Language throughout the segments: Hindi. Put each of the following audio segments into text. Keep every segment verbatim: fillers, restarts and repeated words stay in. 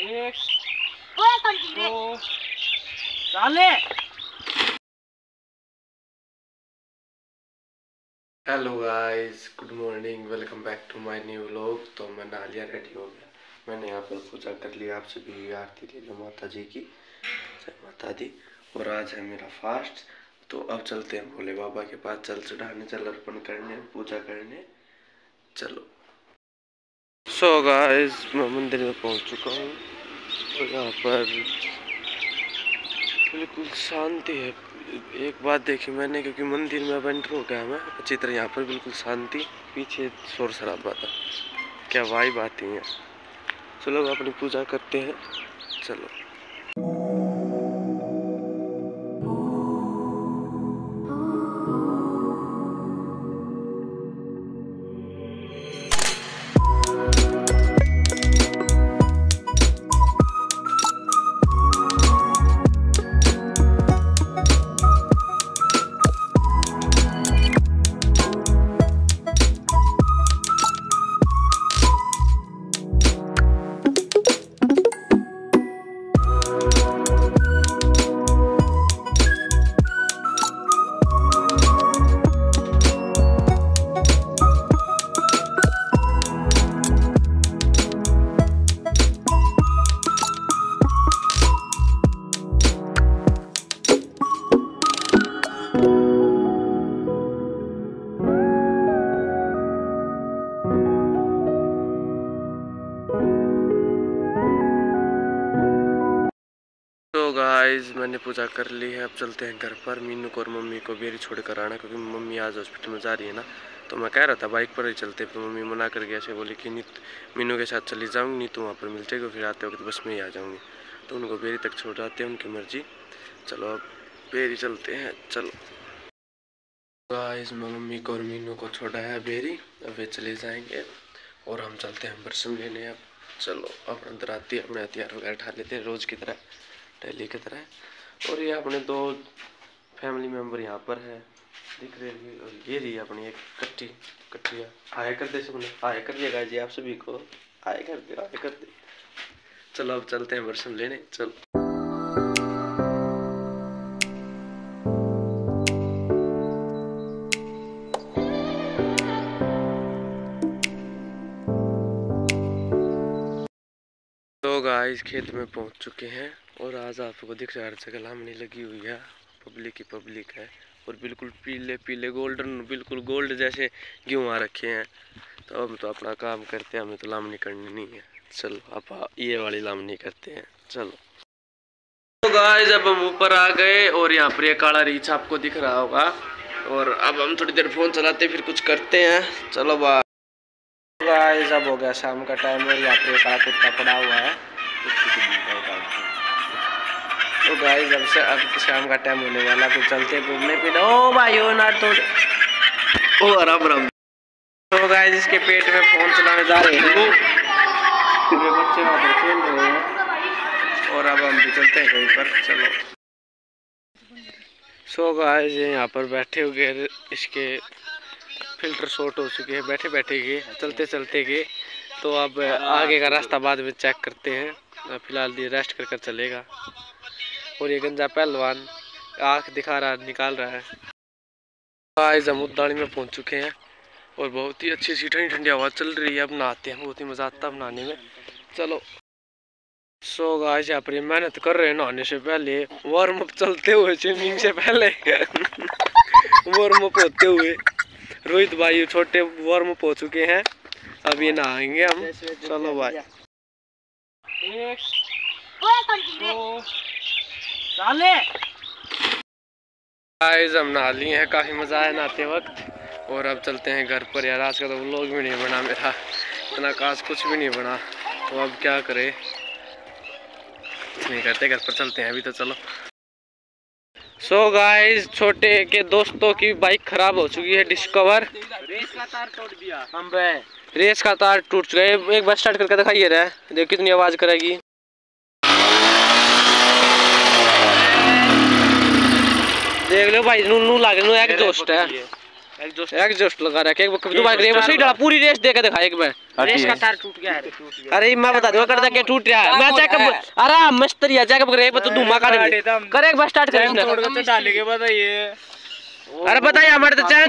एक दो चाले। Hello guys, good morning, welcome back to my new vlog. तो मैं नहालिया रेडी हो गया, मैंने यहाँ पर पूजा कर लिया, आप सभी आरती ले लो माता जी की, जय माता दी। और आज है मेरा फास्ट, तो अब चलते हैं भोले बाबा के पास जल चढ़ाने, जल अर्पण करने, पूजा करने, चलो। सो गाइस, मैं मंदिर में पहुँच चुका हूँ और यहाँ पर बिल्कुल शांति है। एक बात देखी मैंने, क्योंकि मंदिर में अब एंटर हो गया मैं अच्छी तरह, यहाँ पर बिल्कुल शांति, पीछे शोर शराबा था, क्या वाइब आती है। चलो अपनी पूजा करते हैं, चलो। गाइस, मैंने पूजा कर ली है, अब चलते हैं घर पर। मीनू को और मम्मी को बेरी छोड़ कर आना, क्योंकि मम्मी आज हॉस्पिटल में जा रही है ना, तो मैं कह रहा था बाइक पर ही चलते, फिर मम्मी मना कर गया, से बोली कि नहीं मीनू के साथ चली जाऊँगी, नहीं तो वहाँ पर मिल जाएगी, फिर आते वक्त बस में ही आ जाऊँगी। तो उनको बेरी तक छोड़ जाते हैं, उनकी मर्जी। चलो अब बेरी चलते हैं, चलो। गाइस, मम्मी को और मीनू को छोड़ा है बेरी, अब वे चले जाएँगे और हम चलते हैं बरसम लेने। अब चलो अपना दराती अपने हथियार वगैरह उठा लेते हैं, रोज़ की तरह डेली की तरह। और ये अपने दो फैमिली मेम्बर यहाँ पर है, दिख रहे हैं, और ये रही अपनी एक कट्टी कट्टिया। आया कर दे सबने, आया कर दिया जी, आप सभी को आया कर दे, आया कर दे। चलो अब चलते हैं बरसम लेने, चलो। तो गाइस, खेत में पहुँच चुके हैं और आज आपको दिख रहा है हर जगह लामनी लगी हुई है, पब्लिक ही पब्लिक है। और बिल्कुल पीले पीले गोल्डन, बिल्कुल गोल्ड जैसे गेहूँ आ रखे हैं। तो हम तो अपना काम करते हैं, हमें तो लामनी करनी नहीं है। चलो आप ये वाली लामनी करते हैं, चलो। तो गाइस, अब हम ऊपर आ गए और यहाँ पर ये काला रीछ आपको दिख रहा होगा। और अब हम थोड़ी देर फोन चलाते फिर कुछ करते हैं, चलो। गाइस, अब हो गया शाम का टाइम और यहाँ पर एक कुत्ता पड़ा हुआ है। तो गाइस, अब से अब शाम का टाइम होने वाला, तो चलते हैं घूमने फिरने। ओ भाई ओ ना तो ओ आराम आराम। तो गाइस, इसके पेट में फोन चलाने जा रहे हैं, मेरे बच्चे वहाँ पर खेल रहे हैं। और अब हम भी चलते हैं कहीं पर, चलो। सो गाइस, ये यहाँ पर बैठे हुए इसके फिल्टर शॉर्ट हो चुके हैं, बैठे बैठे के, चलते चलते के। तो अब आगे का रास्ता बाद में चेक करते हैं, फिलहाल ये रेस्ट कर कर चलेगा। और ये गंजा पहलवान आँख दिखा रहा, निकाल रहा है। गाइस, हम उद्दाणी में पहुंच चुके हैं और बहुत ही अच्छी सी ठंडी ठंडी हवा चल रही है। अब नहाते हैं, बहुत ही मज़ा आता है नहाने में, चलो। सो गाइस, यहाँ पर ये मेहनत कर रहे हैं नहाने से पहले, वार्म अप चलते हुए, स्विमिंग से पहले वार्म अप होते हुए। रोहित भाई छोटे वार्म अप हो चुके हैं, अब ये नहाएंगे हम, चलो भाई। गाइस, हम नहा लिए हैं, काफ़ी मज़ा आया नहाते वक्त। और अब चलते हैं घर पर। यार आज का तो व्लॉग भी नहीं बना मेरा, इतना खास कुछ भी नहीं बना, तो अब क्या करें, नहीं करते, घर पर चलते हैं अभी तो, चलो। सो so गाइस, छोटे के दोस्तों की बाइक खराब हो चुकी है, डिस्कवर, रेस का तार टूट गया, हम रेस का तार टूट गए। एक बार स्टार्ट करके दिखाइए रहा है, देखिए कितनी आवाज़ करेगी। देख लो भाई, नू नू लागे, नू एक दोस्त है, एग्जॉस्ट एग्जॉस्ट लगा रहा है एक कभी दोबारा ग्रेव सही डाला पूरी रेस देके दिखा एक में रेस का तार टूट गया है। अरे मैं बता दो करता क्या टूट रहा है मैं चेक कर अरे मस्तरी आ जाके ग्रेव तो धुआं काट कर एक बार स्टार्ट कर इसने थोड़ा तो डाल के बताइए। अरे बताइए हमारे तो चांस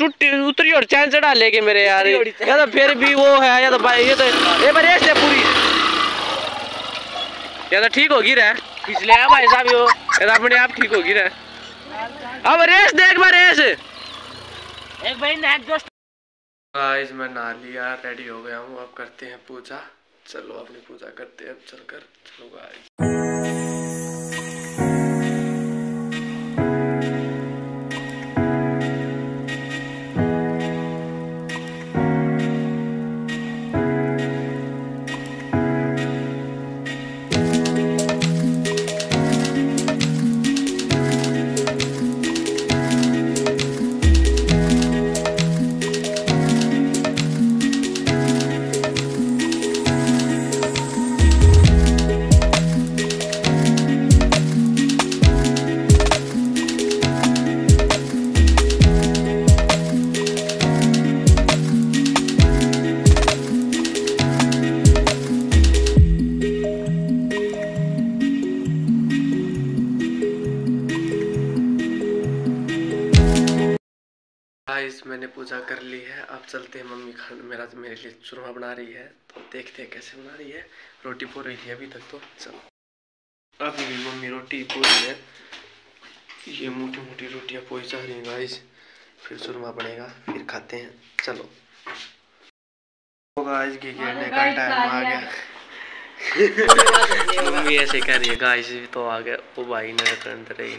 टूट उतरी और चांस डाल के मेरे यार या तो फिर भी वो है या तो भाई ये तो ये पर रेस है पूरी या तो ठीक होगी रे पिछले है भाई साहब यो या अपने आप ठीक होगी रे। अब रेस देख बार रेस एक भाई गाइस मैं नहा लिया रेडी हो गया हूँ। अब करते हैं पूजा, चलो अपनी पूजा करते हैं अब चलकर चलो गाइस। मैंने पूजा कर ली है, अब चलते हैं मम्मी खाना मेरा मेरे लिए चूरमा बना रही है तो देखते हैं कैसे बना रही है। रोटी पो रही है अभी तक तो चलो अभी भी मम्मी रोटी पो रही है। ये मोटी मोटी रोटियां पोई जा रही हैं गाइस, फिर चूरमा बनेगा फिर खाते हैं। चलो गाइस घी गिरने का टाइम आ गया। मम्मी ऐसे कह रही है गाइस तो आ गया वो भाई ने अंदर ही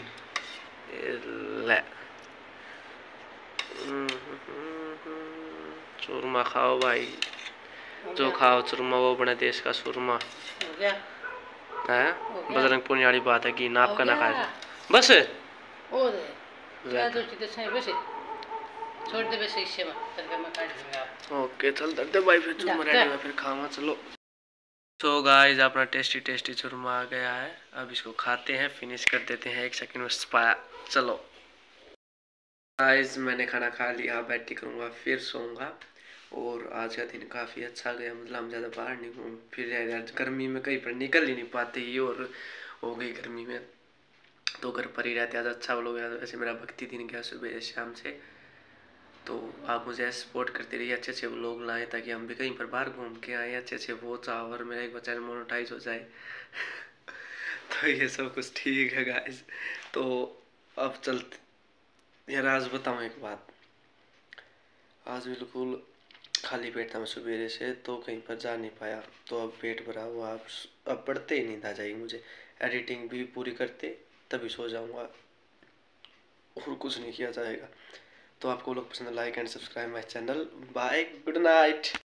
चूरमा खाओ भाई जो खाओ चूरमा वो बने देश का चूरमा है। बजरंग पूर्णिया वाली बात है कि नाप का ना खाए बस ओके चल दर्द भाई फिर चूरमा रहेगा फिर खावा। चलो तो गाइस अपना टेस्टी टेस्टी चूरमा आ गया है, अब इसको खाते हैं फिनिश कर देते हैं एक सेकंड में स्पाया। चलो गाइस मैंने खाना खा लिया, बैठी करूँगा फिर सोऊंगा और आज का दिन काफ़ी अच्छा गया, मतलब हम ज़्यादा बाहर नहीं घूम फिर यार गर्मी में कहीं पर निकल ही नहीं पाते ये और हो गई गर्मी में तो घर पर ही रहते। आज अच्छा लोग ऐसे मेरा भक्ति दिन गया सुबह शाम से, तो आप मुझे सपोर्ट करते रहिए अच्छे अच्छे लोग लाएँ ताकि हम भी कहीं पर बाहर घूम के आएँ अच्छे अच्छे वो चाव और मेरा एक बच्चा मोनोटाइज हो जाए तो ये सब कुछ ठीक है गाइस। तो अब चलते यार आज बताऊँ एक बात, आज बिल्कुल खाली पेट था मैं सवेरे से तो कहीं पर जा नहीं पाया, तो अब पेट भरा हुआ अब अब पढ़ते ही नींद आ जाएगी मुझे, एडिटिंग भी पूरी करते तभी सो जाऊँगा और कुछ नहीं किया जाएगा। तो आपको लोग पसंद like and subscribe my channel, bye good night.